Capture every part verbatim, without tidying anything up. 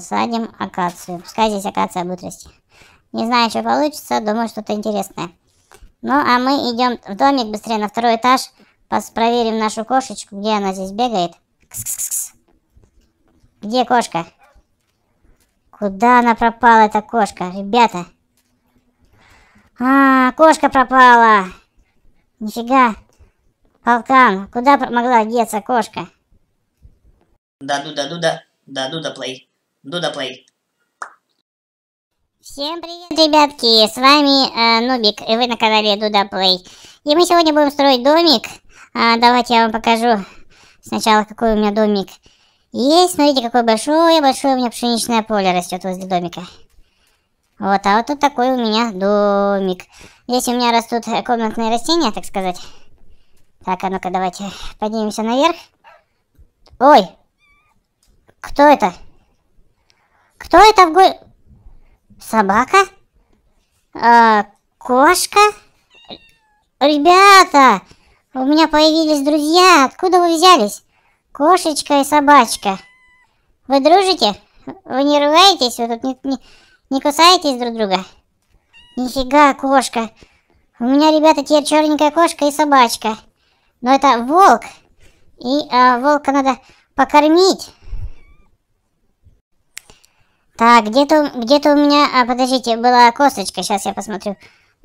посадим акацию. Пускай здесь акация будет расти. Не знаю, что получится. Думаю, что-то интересное. Ну, а мы идем в домик быстрее на второй этаж. Проверим нашу кошечку, где она здесь бегает. Кс-кс-кс. Где кошка? Куда она пропала, эта кошка? Ребята. А, кошка пропала. Нифига. Полкан, куда могла деться кошка? Да, Дуда, Дуда. Да, Дуда Play. Дуда Play. Всем привет, ребятки. С вами э, Нубик. И вы на канале Дуда Play. И мы сегодня будем строить домик. А, давайте я вам покажу сначала, какой у меня домик есть. Смотрите, какое большое-большое у меня пшеничное поле растет возле домика. Вот, а вот тут такой у меня домик. Здесь у меня растут комнатные растения, так сказать. Так, а ну-ка, давайте поднимемся наверх. Ой! Кто это? Кто это в гой... Собака? А, кошка? Ребята! У меня появились друзья. Откуда вы взялись? Кошечка и собачка. Вы дружите? Вы не ругаетесь? Вы тут не, не, не кусаетесь друг друга? Нифига, кошка. У меня, ребята, теперь черненькая кошка и собачка. Но это волк. И а, волка надо покормить. Так, где-то где-то у меня... А, подождите, была косточка. Сейчас я посмотрю.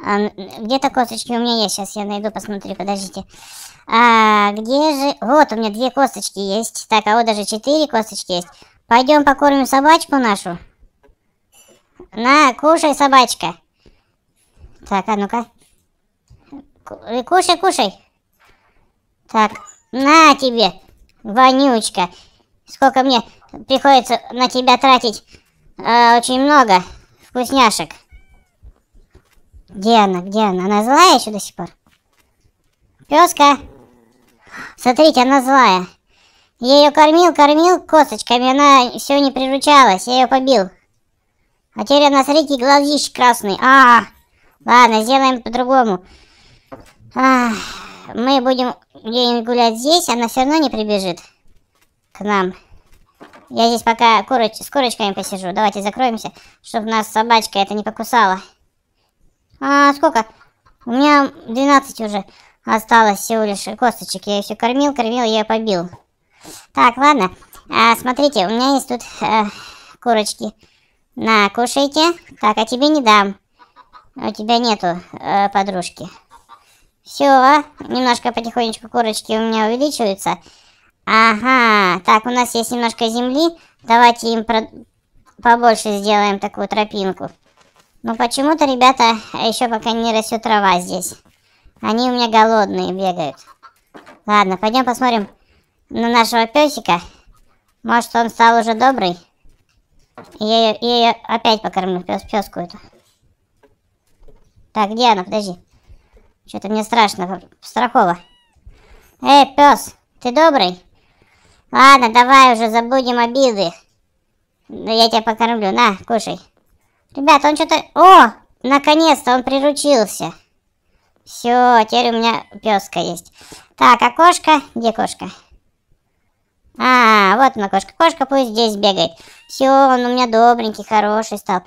А, где-то косточки у меня есть. Сейчас я найду, посмотрю. Подождите. А, где же... Вот, у меня две косточки есть. Так, а вот даже четыре косточки есть. Пойдем покормим собачку нашу. На, кушай, собачка. Так, а ну-ка. Кушай, кушай. Так, на тебе, вонючка. Сколько мне приходится на тебя тратить. Э, очень много вкусняшек. Где она? Где она? Она злая еще до сих пор? Пёска. Смотрите, она злая. Я ее кормил, кормил косточками. Она все не приручалась. Я ее побил. А теперь она, смотрите, глазищ красный. А, -а, -а. Ладно, сделаем по-другому. А -а -а. Мы будем где-нибудь гулять здесь. Она все равно не прибежит к нам. Я здесь пока куроч... с курочками посижу. Давайте закроемся, чтобы нас собачка это не покусала. А сколько? У меня двенадцать уже осталось всего лишь косточек. Я ее все кормил, кормил, я ее побил. Так, ладно. А, смотрите, у меня есть тут а, курочки. На, кушайте. Так, а тебе не дам. У тебя нету а, подружки. Все, немножко потихонечку курочки у меня увеличиваются. Ага, так, у нас есть немножко земли. Давайте им про... побольше сделаем такую тропинку. Но почему-то, ребята, еще пока не растет трава здесь. Они у меня голодные бегают. Ладно, пойдем посмотрим на нашего песика. Может, он стал уже добрый. Я ее, я ее опять покормлю, пес, песку эту. Так, где она? Подожди. Что-то мне страшно, страхово. Эй, пес, ты добрый? Ладно, давай уже забудем обиды. Я тебя покормлю. На, кушай. Ребята, он что-то... О, наконец-то он приручился. Все, теперь у меня песка есть. Так, а кошка? Где кошка? А, вот она кошка. Кошка пусть здесь бегает. Все, он у меня добренький, хороший стал.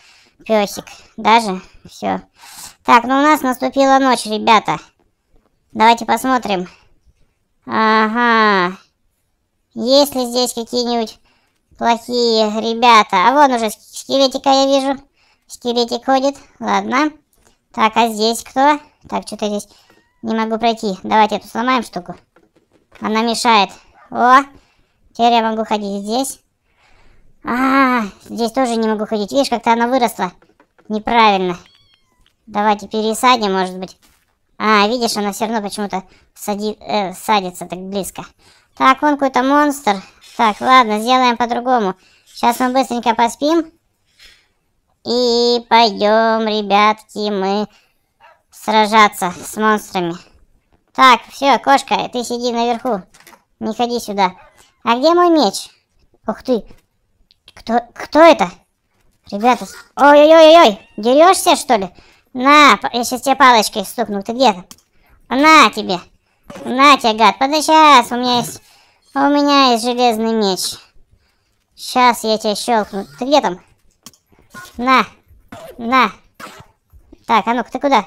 Песик. Даже? Все. Так, ну у нас наступила ночь, ребята. Давайте посмотрим. Ага. Есть ли здесь какие-нибудь плохие ребята? А вон уже скелетика я вижу. Скелетик ходит. Ладно. Так, а здесь кто? Так, что-то здесь не могу пройти. Давайте эту сломаем штуку. Она мешает. О, теперь я могу ходить здесь. А, здесь тоже не могу ходить. Видишь, как-то она выросла. Неправильно. Давайте пересадим, может быть. А, видишь, она все равно почему-то сади... э, садится так близко. Так, вон какой-то монстр. Так, ладно, сделаем по-другому. Сейчас мы быстренько поспим. И пойдем, ребятки, мы сражаться с монстрами. Так, все, кошка, ты сиди наверху. Не ходи сюда. А где мой меч? Ух ты. Кто, кто это? Ребята, ой-ой-ой-ой, дерешься, что ли? На, я сейчас тебе палочкой стукну. Ты где-то? На тебе. На тебе, гад. Подожди, сейчас у меня есть... У меня есть железный меч. Сейчас я тебя щелкну. Ты где там? На. На. Так, а ну-ка, ты куда?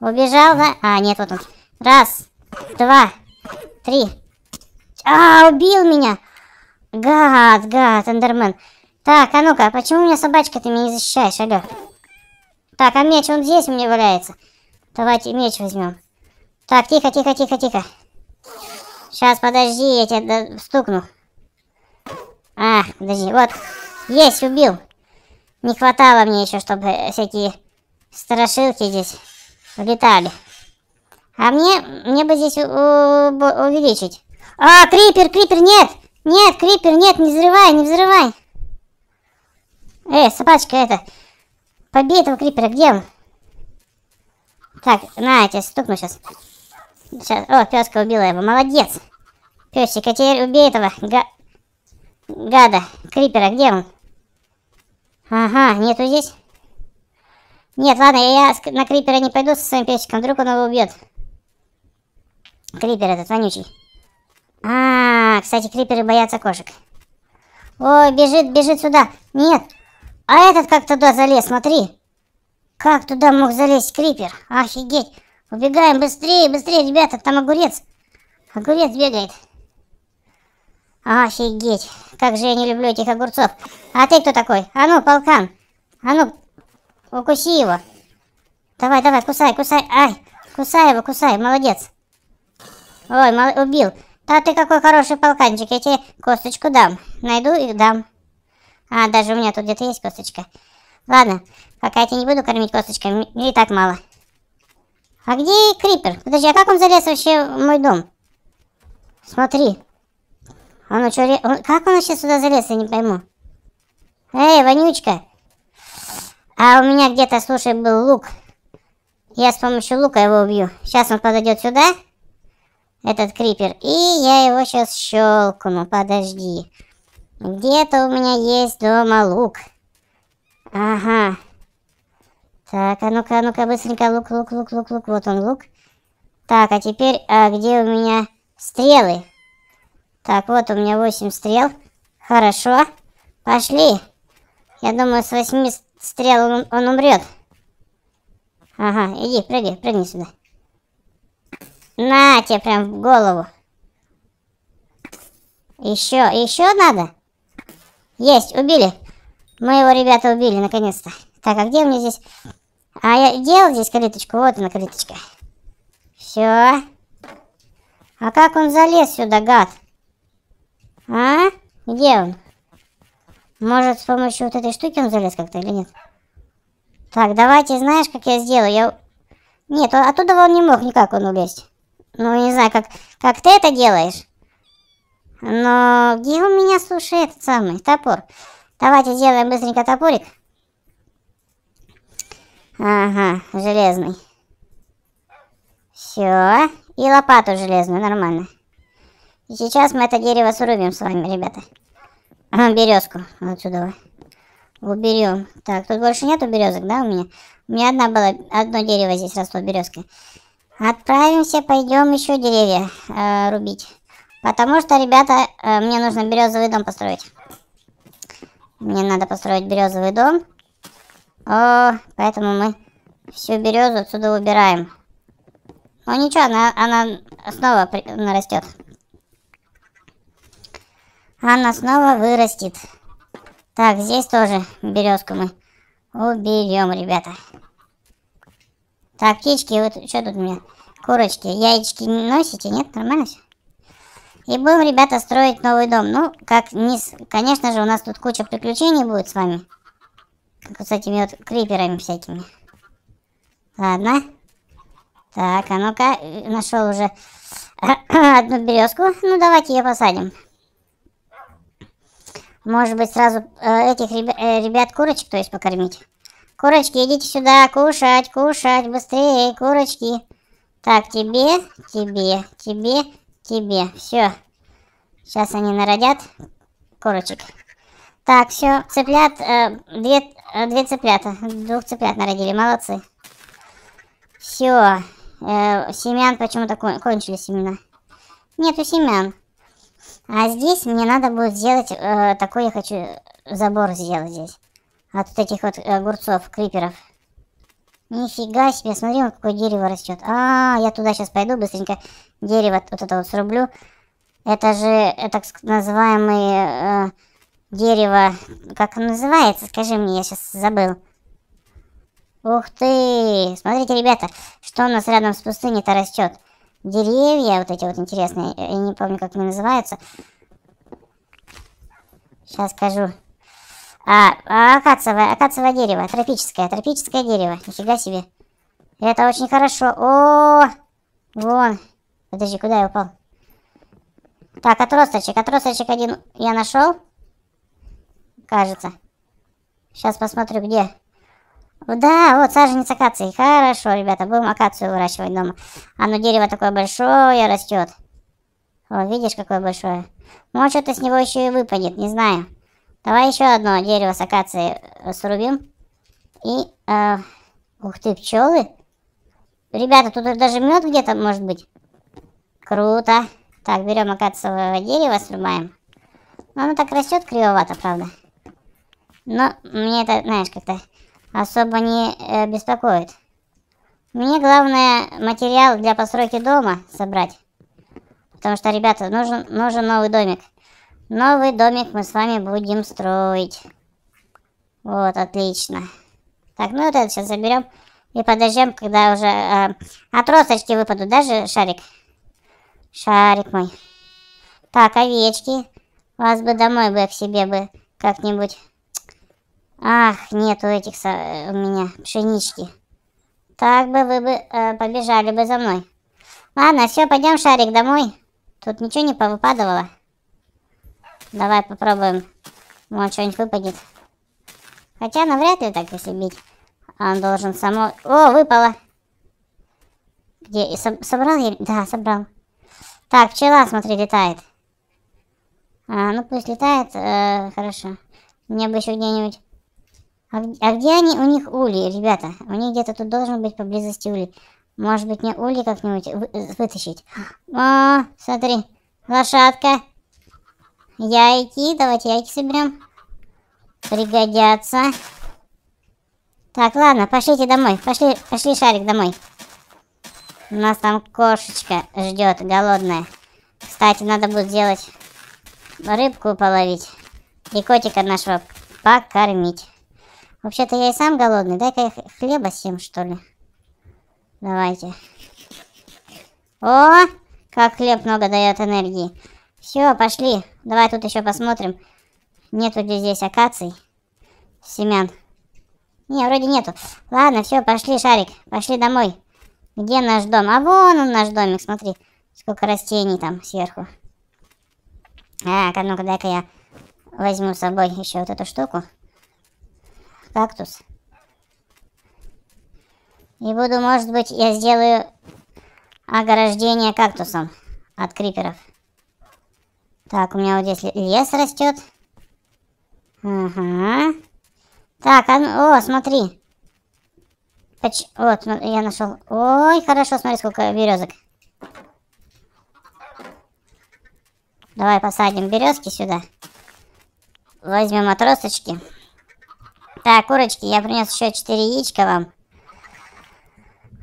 Убежал, да? А, нет, вот он. Раз, два, три. А, убил меня. Гад, гад, эндермен. Так, а ну-ка, почему у меня собачка, ты меня не защищаешь, алё? Так, а меч, он здесь у меня валяется. Давайте меч возьмем. Так, тихо, тихо, тихо, тихо. Сейчас, подожди, я тебя стукну. А, подожди, вот. Есть, убил. Не хватало мне еще, чтобы всякие страшилки здесь влетали. А мне, мне бы здесь увеличить. А, крипер, крипер, нет! Нет, крипер, нет, не взрывай, не взрывай. Эй, собачка эта. Побей этого крипера, где он? Так, на, я тебя стукну сейчас. Сейчас, о, пёска убила его, молодец. Пёсик, а теперь убей этого га... гада, крипера, где он? Ага, нету здесь. Нет, ладно, я на крипера не пойду со своим пёсиком, вдруг он его убьет. Крипер этот, вонючий. А, кстати, криперы боятся кошек. Ой, бежит, бежит сюда. Нет, а этот как туда залез, смотри. Как туда мог залезть крипер? Офигеть. Убегаем быстрее, быстрее, ребята, там огурец. Огурец бегает. Офигеть, как же я не люблю этих огурцов. А ты кто такой? А ну, полкан. А ну, укуси его. Давай, давай, кусай, кусай. Ай, кусай его, кусай, молодец. Ой, мол... убил. Да ты какой хороший полканчик, я тебе косточку дам. Найду и дам. А, даже у меня тут где-то есть косточка. Ладно, пока я тебя не буду кормить косточками, мне и так мало. А где крипер? Подожди, а как он залез вообще в мой дом? Смотри. А ну, чё, он, как он вообще сюда залез, я не пойму. Эй, вонючка. А у меня где-то, слушай, был лук. Я с помощью лука его убью. Сейчас он подойдет сюда, этот крипер. И я его сейчас щелкну. Подожди. Где-то у меня есть дома лук. Ага. Так, а ну-ка, а ну-ка, быстренько, лук, лук, лук, лук, лук, вот он, лук. Так, а теперь, а где у меня стрелы? Так, вот у меня восемь стрел. Хорошо. Пошли. Я думаю, с восьми стрел он, он умрет. Ага, иди, прыгай, прыгни сюда. На тебе прям в голову. Еще, еще надо? Есть, убили. Мы его, ребята, убили, наконец-то. Так, а где у меня здесь... А я делал здесь калиточку? Вот она, калиточка. Все. А как он залез сюда, гад? А? Где он? Может, с помощью вот этой штуки он залез как-то или нет? Так, давайте, знаешь, как я сделаю? Я... Нет, оттуда он не мог никак он улезть. Ну, я не знаю, как, как ты это делаешь. Но где у меня, слушай, этот самый топор? Давайте сделаем быстренько топорик. Ага, железный. Все. И лопату железную, нормально. И сейчас мы это дерево срубим с вами, ребята. А, березку отсюда уберем. Так, тут больше нету березок, да, у меня? У меня одна была, одно дерево здесь росло, березка. Отправимся, пойдем еще деревья э, рубить. Потому что, ребята, э, мне нужно березовый дом построить. Мне надо построить березовый дом. О, поэтому мы всю березу отсюда убираем. Ну ничего, она, она снова при... нарастет. Она снова вырастет. Так, здесь тоже березку мы уберем, ребята. Так, птички, вот что тут у меня? Курочки, яички носите, нет? Нормально все? И будем, ребята, строить новый дом. Ну, как не... Конечно же, у нас тут куча приключений будет с вами. Как вот с этими вот криперами всякими. Ладно. Так, а ну-ка, нашел уже одну березку. Ну, давайте ее посадим. Может быть, сразу э, этих ребя э, ребят курочек, то есть, покормить. Курочки, идите сюда, кушать, кушать, быстрее, курочки. Так, тебе, тебе, тебе, тебе. Все. Сейчас они народят курочек. Так, все, цыплят, э, две, э, две цыплята, двух цыплят народили, молодцы. Все, э, семян почему-то кон кончились семена. Нету семян. А здесь мне надо будет сделать... Э, такой я хочу забор сделать здесь. От вот этих вот огурцов, криперов. Нифига себе, смотри, вот какое дерево растет. А, я туда сейчас пойду, быстренько дерево вот это вот срублю. Это же, так называемое э, дерево... Как оно называется? Скажи мне, я сейчас забыл. Ух ты! Смотрите, ребята, что у нас рядом с пустыней-то растет. Деревья вот эти вот интересные. Я не помню, как они называются. Сейчас скажу. А, а акациевое, акациевое дерево. Тропическое, тропическое дерево. Нифига себе. Это очень хорошо. О-о-о! Вон. Подожди, куда я упал? Так, отросточек. Отросточек один я нашел. Кажется. Сейчас посмотрю, где... Да, вот саженец акации. Хорошо, ребята, будем акацию выращивать дома. Оно дерево такое большое растет. О, видишь, какое большое. Может, что-то с него еще и выпадет, не знаю. Давай еще одно дерево с акацией срубим. И, э, ух ты, пчелы. Ребята, тут даже мед где-то может быть. Круто. Так, берем акациевое дерево, срубаем. Оно так растет кривовато, правда. Но мне это, знаешь, как-то... особо не э, беспокоит. Мне главное материал для постройки дома собрать. Потому что, ребята, нужен, нужен новый домик. Новый домик мы с вами будем строить. Вот, отлично. Так, ну вот это сейчас заберем. И подождем, когда уже э, отросточки выпадут. Даже шарик. Шарик мой. Так, овечки. Вас бы домой бы к себе бы как-нибудь... Ах, нету этих со... у меня пшенички. Так бы вы бы э, побежали бы за мной. Ладно, все, пойдем, шарик, домой. Тут ничего не повыпадывало. Давай попробуем. Может, что-нибудь выпадет. Хотя навряд ли так, если бить. Он должен само... О, выпало. Где? И со... Собрал я? Да, собрал. Так, пчела, смотри, летает. А, ну пусть летает. Э, хорошо. Мне бы еще где-нибудь... А, а где они? У них улей, ребята. У них где-то тут должен быть поблизости улей. Может быть, мне улей как-нибудь вы, вытащить. О, смотри. Лошадка. Яйки. Давайте яйки соберем. Пригодятся. Так, ладно, пошлите домой. Пошли, пошли, шарик, домой. У нас там кошечка ждет, голодная. Кстати, надо будет сделать рыбку половить. И котика нашего покормить. Вообще-то я и сам голодный. Дай-ка я хлеба съем, что ли. Давайте. О, как хлеб много дает энергии. Все, пошли. Давай тут еще посмотрим. Нету ли здесь акаций? Семян. Не, вроде нету. Ладно, все, пошли, шарик. Пошли домой. Где наш дом? А вон он, наш домик, смотри. Сколько растений там сверху. Так, а ну-ка, дай-ка я возьму с собой еще вот эту штуку. Кактус. И буду, может быть, я сделаю ограждение кактусом от криперов. Так, у меня вот здесь лес растет. Ага. Так, а, о, смотри. Поч вот, я нашел. Ой, хорошо, смотри, сколько березок. Давай посадим березки сюда. Возьмем отросточки. Так, курочки, я принес еще четыре яичка вам.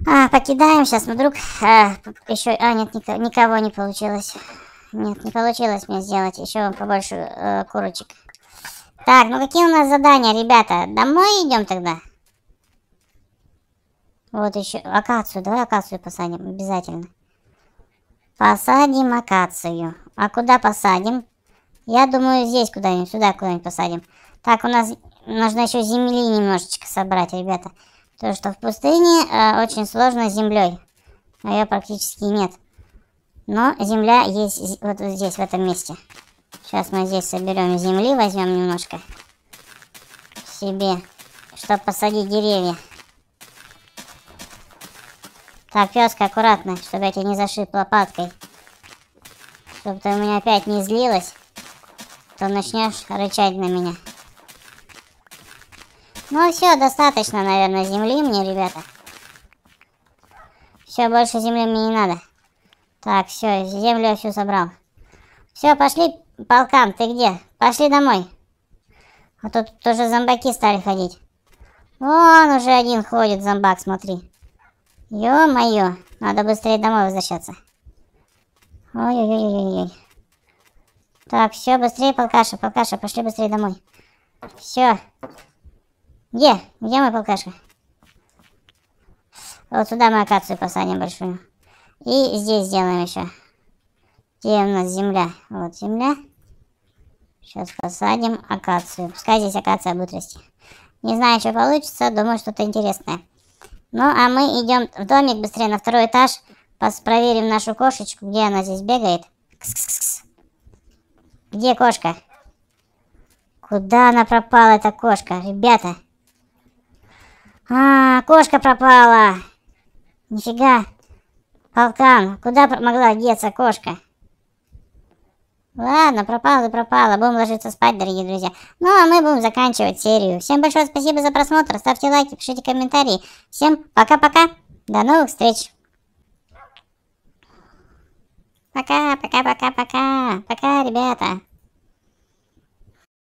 А, покидаем сейчас, ну вдруг... А, еще... А, нет, никого не получилось. Нет, не получилось мне сделать. Еще вам побольше э, курочек. Так, ну какие у нас задания, ребята? Домой идем тогда? Вот еще... Акацию, давай акацию посадим, обязательно. Посадим акацию. А куда посадим? Я думаю, здесь куда-нибудь, сюда куда-нибудь посадим. Так, у нас нужно еще земли немножечко собрать, ребята. То, что в пустыне э, очень сложно с землей. Ее практически нет. Но земля есть вот здесь, в этом месте. Сейчас мы здесь соберем земли, возьмем немножко себе, чтобы посадить деревья. Так, пёска, аккуратно, чтобы я тебя не зашиб лопаткой. Чтобы ты у меня опять не злилась. То начнешь рычать на меня. Ну все, достаточно, наверное, земли мне, ребята. Все, больше земли мне не надо. Так, все, землю я всю собрал. Все, пошли полкам, ты где? Пошли домой. А тут тоже зомбаки стали ходить. Вон уже один ходит, зомбак, смотри. Ё-моё, надо быстрее домой возвращаться. Ой-ой-ой-ой-ой. Так, все, быстрее, полкаша, полкаша, пошли быстрее домой. Все. Где? Где мой полкашка? Вот сюда мы акацию посадим большую. И здесь сделаем еще. Где у нас земля? Вот земля. Сейчас посадим акацию. Пускай здесь акация будет расти. Не знаю, что получится. Думаю, что-то интересное. Ну, а мы идем в домик быстрее на второй этаж. Проверим нашу кошечку, где она здесь бегает. Кс-кс-кс. Где кошка? Куда она пропала, эта кошка? Ребята. А, кошка пропала. Нифига. Полкан, куда могла деться кошка? Ладно, пропала и пропала. Будем ложиться спать, дорогие друзья. Ну, а мы будем заканчивать серию. Всем большое спасибо за просмотр. Ставьте лайки, пишите комментарии. Всем пока-пока. До новых встреч. Пока-пока-пока.